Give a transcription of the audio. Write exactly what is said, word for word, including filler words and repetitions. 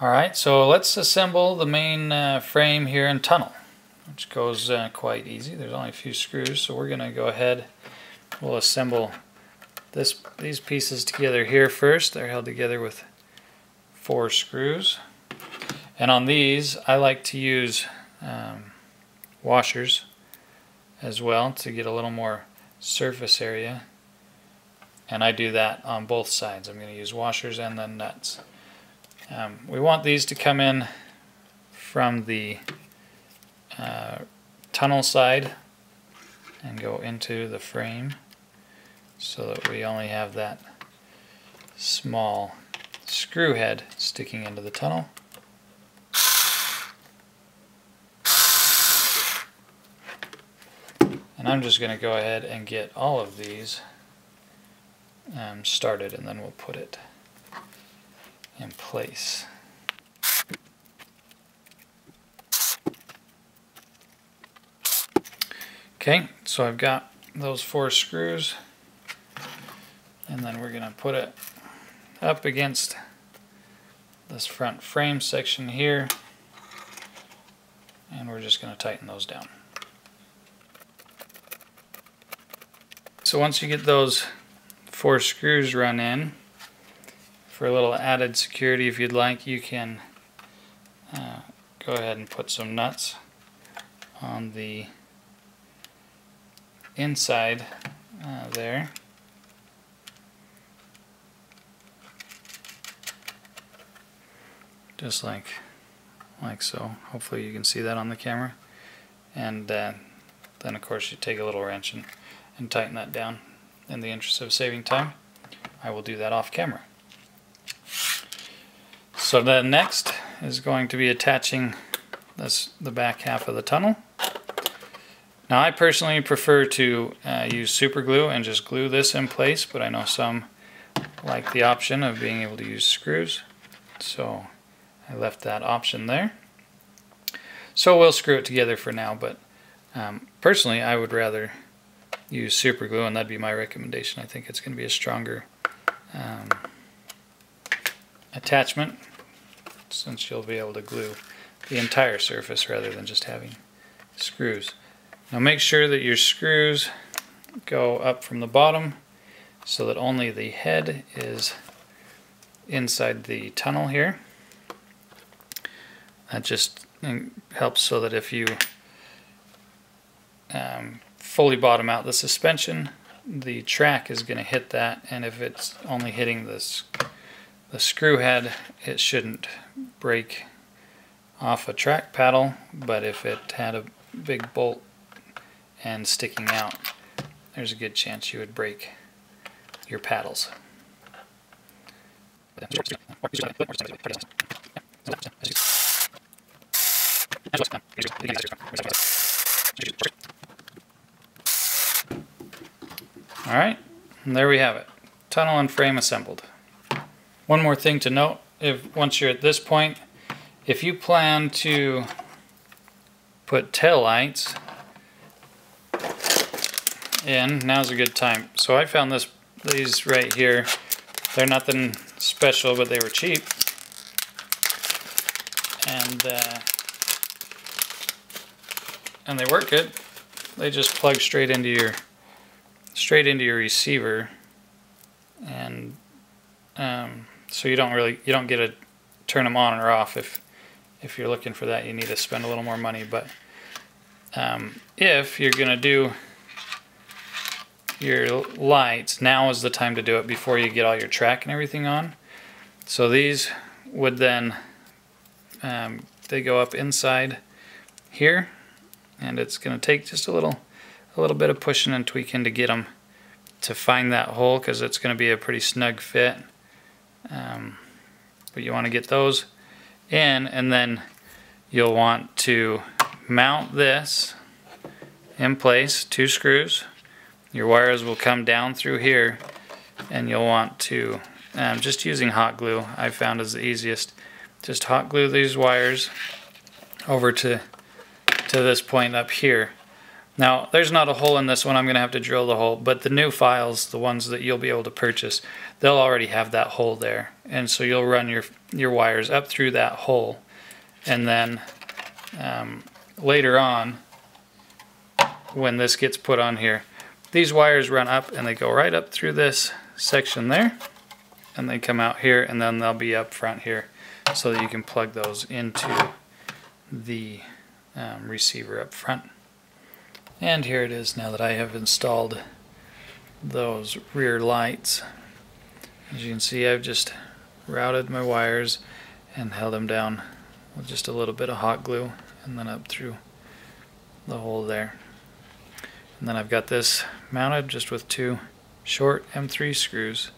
Alright, so let's assemble the main uh, frame here and tunnel, which goes uh, quite easy. There's only a few screws, so we're going to go ahead, we'll assemble this these pieces together here first. They're held together with four screws. And on these, I like to use um, washers as well to get a little more surface area. And I do that on both sides. I'm going to use washers and then nuts. Um, we want these to come in from the uh, tunnel side and go into the frame so that we only have that small screw head sticking into the tunnel. And I'm just going to go ahead and get all of these um, started, and then we'll put it in place. Okay, so I've got those four screws, and then we're going to put it up against this front frame section here, and we're just going to tighten those down. So once you get those four screws run in, for a little added security if you'd like, you can uh, go ahead and put some nuts on the inside uh, there. Just like, like so. Hopefully you can see that on the camera. And uh, then of course you take a little wrench and and tighten that down. In the interest of saving time, I will do that off camera. So the next is going to be attaching this, the back half of the tunnel. Now I personally prefer to uh, use super glue and just glue this in place, but I know some like the option of being able to use screws. So I left that option there. So we'll screw it together for now, but um, personally I would rather use super glue, and that'd be my recommendation. I think it's going to be a stronger um, attachment, since you'll be able to glue the entire surface rather than just having screws. Now make sure that your screws go up from the bottom so that only the head is inside the tunnel here. That just helps so that if you um, fully bottom out the suspension, the track is going to hit that, and if it's only hitting this the screw head, it shouldn't break off a track paddle. But if it had a big bolt and sticking out, there's a good chance you would break your paddles. Alright, and there we have it. Tunnel and frame assembled. One more thing to note, if once you're at this point, if you plan to put tail lights in, now's a good time. So I found this these right here. They're nothing special, but they were cheap. And, uh, and they work good. They just plug straight into your straight into your receiver, and um, so you don't really you don't get to turn them on or off. If if you're looking for that, you need to spend a little more money. But um, if you're gonna do your lights, now is the time to do it before you get all your track and everything on. So these would then um, they go up inside here, and it's gonna take just a little a little bit of pushing and tweaking to get them to find that hole, because it's going to be a pretty snug fit. Um, but you want to get those in, and then you'll want to mount this in place, two screws. Your wires will come down through here, and you'll want to, um, just using hot glue I found is the easiest, just hot glue these wires over to, to this point up here. Now, there's not a hole in this one. I'm going to have to drill the hole, but the new files, the ones that you'll be able to purchase, they'll already have that hole there. and so you'll run your your wires up through that hole, and then um, later on when this gets put on here, these wires run up and they go right up through this section there, and they come out here, and then they'll be up front here so that you can plug those into the um, receiver up front. And here it is now that I have installed those rear lights. As you can see, I've just routed my wires and held them down with just a little bit of hot glue, and then up through the hole there. And then I've got this mounted just with two short M three screws.